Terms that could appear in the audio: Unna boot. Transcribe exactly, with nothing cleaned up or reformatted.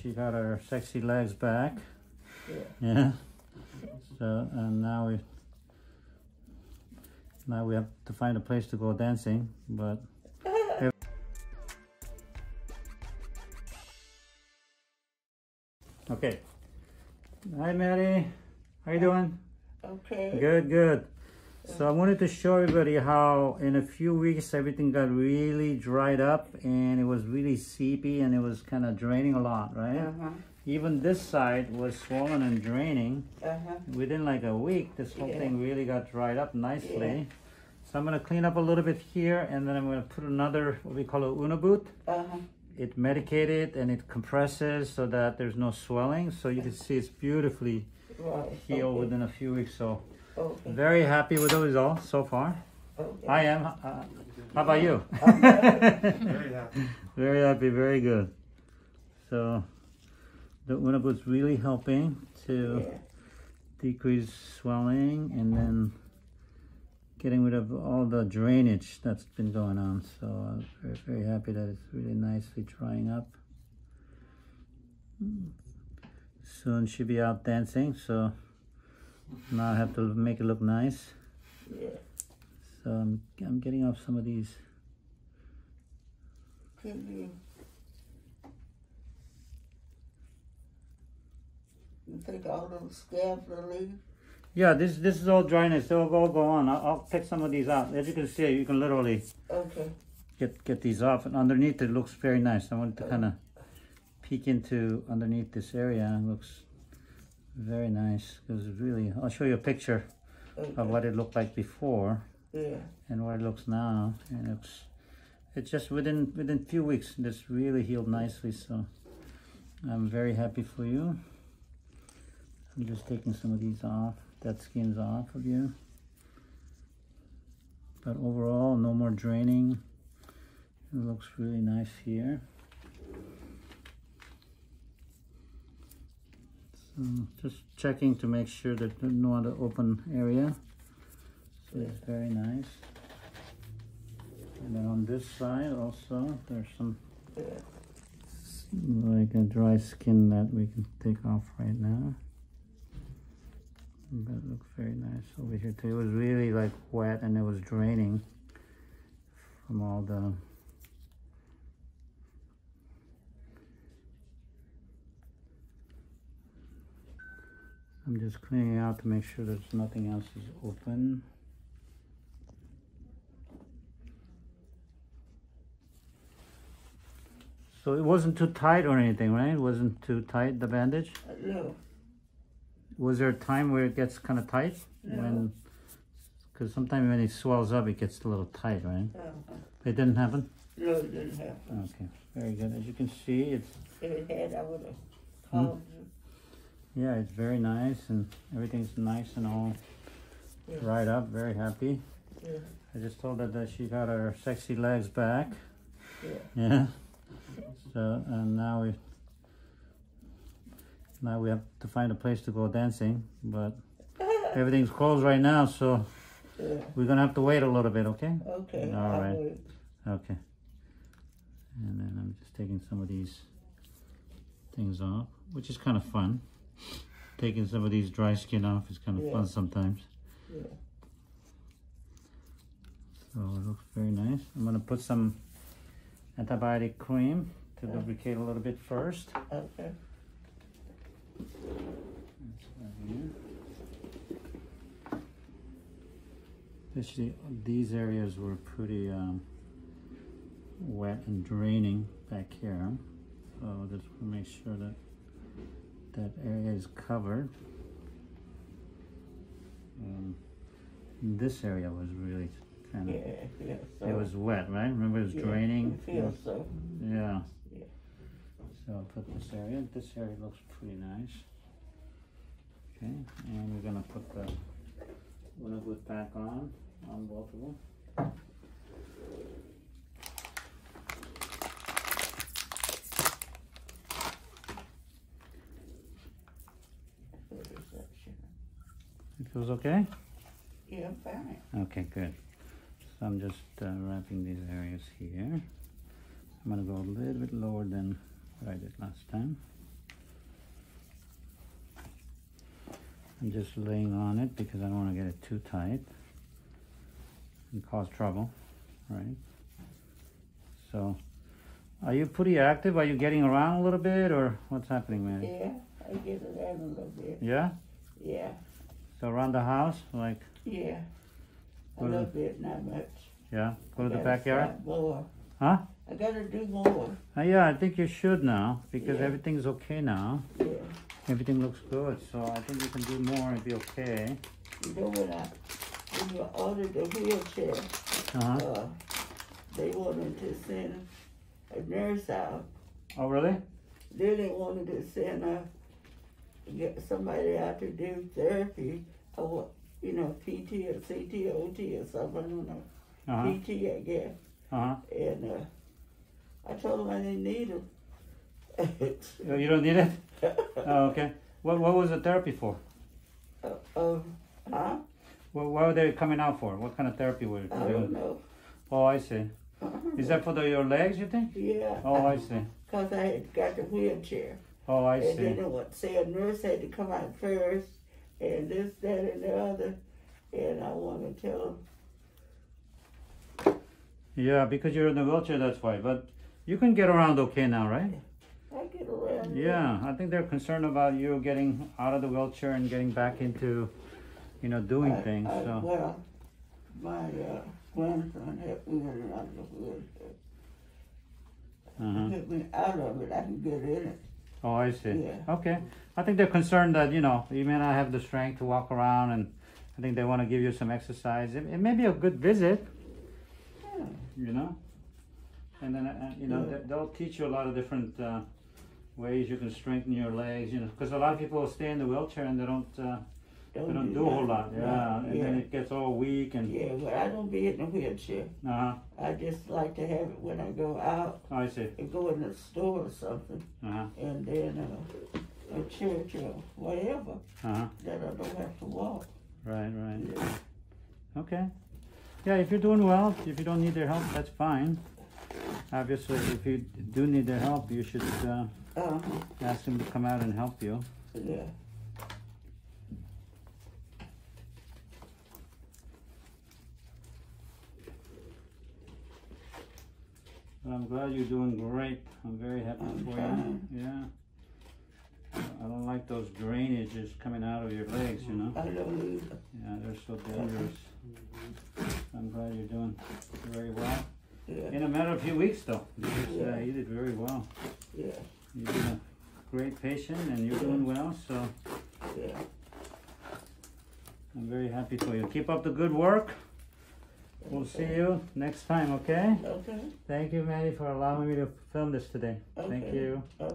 she got her sexy legs back. Yeah. Yeah. So and now we now we have to find a place to go dancing, but. Okay. Hi, Mary. How you doing? Okay. Good, good. So I wanted to show everybody how in a few weeks everything got really dried up and it was really seepy and it was kind of draining a lot, right? Uh-huh. Even this side was swollen and draining. Uh-huh. Within like a week, this whole yeah. thing really got dried up nicely. Yeah. So I'm going to clean up a little bit here and then I'm going to put another, what we call a Unna boot. Uh-huh. It medicated and it compresses so that there's no swelling. So you can see it's beautifully wow, healed okay. within a few weeks. So okay. very happy with the results so far. Okay. I am. Uh, how about you? I'm happy. Very happy. Very happy. Very good. So the Unna boot's really helping to yeah. decrease swelling and then getting rid of all the drainage that's been going on. So I'm very, very happy that it's really nicely drying up. Soon she'll be out dancing, so now I have to make it look nice. Yeah. So I'm, I'm getting off some of these. Mm-hmm. You take all those scabs and leaves? Yeah, this this is all dryness. They'll all go on. I'll, I'll pick some of these out. As you can see, you can literally okay. get get these off. And underneath it looks very nice. I wanted to kind of peek into underneath this area. It looks very nice. It was really. I'll show you a picture okay. of what it looked like before yeah. and what it looks now. And it's it's just within within a few weeks. This really healed nicely. So I'm very happy for you. I'm just taking some of these off. That skin's off of you, but overall no more draining. It looks really nice here. So just checking to make sure that there's no other open area, so it's very nice. And then on this side also there's some like a dry skin that we can take off right now. But it looks very nice over here too. It was really like wet and it was draining from all the I'm just cleaning out to make sure there's nothing else is open. So it wasn't too tight or anything, right? It wasn't too tight, the bandage? No. Was there a time where it gets kind of tight? No. When, because sometimes when it swells up, it gets a little tight, right? Uh-huh. It didn't happen? No, it didn't happen. Okay, very good. As you can see, it's... If it had, I would have called you. Yeah, it's very nice, and everything's nice and all yes. dried up. Very happy. Yeah. I just told her that she got her sexy legs back. Yeah. Yeah. So, and now we... Now we have to find a place to go dancing, but everything's closed right now, so yeah. we're gonna have to wait a little bit, okay? Okay. All right. Okay. And then I'm just taking some of these things off, which is kind of fun. Taking some of these dry skin off is kind of yeah. fun sometimes. Yeah. So it looks very nice. I'm gonna put some antibiotic cream to yeah. lubricate a little bit first. Okay. Especially these areas were pretty um, wet and draining back here, so just make sure that that area is covered. Um, this area was really kind of yeah, yeah, so. It was wet, right? Remember, it was yeah, draining. It feels so. Yeah. So I'll put this area, this area looks pretty nice. Okay, and we're gonna put the Unna boot back on, on both of them. It feels okay? Yeah, I'm fine. Okay, good. So I'm just uh, wrapping these areas here. I'm gonna go a little bit lower than what I did last time. I'm just laying on it because I don't want to get it too tight and cause trouble, right? So, are you pretty active? Are you getting around a little bit, or what's happening, man? Yeah, I get around a little bit. Yeah? Yeah. So around the house, like? Yeah, a little bit, not much. Yeah, go to the backyard? Huh? I gotta do more. Uh, yeah, I think you should now, because yeah. everything's okay now. Yeah. Everything looks good, so I think you can do more and be okay. You know, when I, when I ordered the wheelchair, uh-huh. uh, they wanted to send a nurse out. Oh, really? Then they wanted to send a, get somebody out to do therapy, or, you know, P T or C T, O T or something, I don't know. Uh-huh. P T, I guess. Uh-huh. And uh, I told them I didn't need it. No, you don't need it? Oh, okay. What What was the therapy for? Uh, um, huh? Well, what were they coming out for? What kind of therapy were they? I don't know. Oh, I see. Uh-huh. Is that for the, your legs, you think? Yeah. Oh, I, I see. Because I had got the wheelchair. Oh, I and see. And then what? Say a nurse had to come out first, and this, that, and the other, and I want to tell them. Yeah, because you're in the wheelchair, that's why. But you can get around okay now, right? I get around. Yeah, I think they're concerned about you getting out of the wheelchair and getting back into, you know, doing I, things. I, so. Well, my uh, grandson helped me out of the wheelchair. Uh-huh. Get me out of it, I can get in it. Oh, I see. Yeah. Okay. I think they're concerned that, you know, you may not have the strength to walk around, and I think they want to give you some exercise. It, it may be a good visit. You know, and then uh, you know, they, they'll teach you a lot of different uh, ways you can strengthen your legs. You know, because a lot of people stay in the wheelchair and they don't, uh, don't they don't do, do a whole lot. Yeah, yeah, and then it gets all weak and. Yeah, but I don't be in the wheelchair. Uh huh. I just like to have it when I go out. Oh, I see. And go in the store or something. Uh huh. And then uh, a church or whatever. Uh huh. That I don't have to walk. Right. Right. Yeah. Okay. Yeah, if you're doing well, if you don't need their help, that's fine. Obviously, if you do need their help, you should uh, uh-huh. ask them to come out and help you. Yeah. But I'm glad you're doing great. I'm very happy I'm for trying. you. Yeah. I don't like those drainages coming out of your legs, you know? I don't either. Yeah, they're so dangerous. I'm glad you're doing very well. Yeah. In a matter of a few weeks, though, because yeah. uh, you did very well. Yeah. You've been a great patient, and you're yeah. doing well, so yeah. I'm very happy for you. Keep up the good work. We'll okay. see you next time, okay? Okay. Thank you, Maddie, for allowing me to film this today. Okay. Thank you. Okay.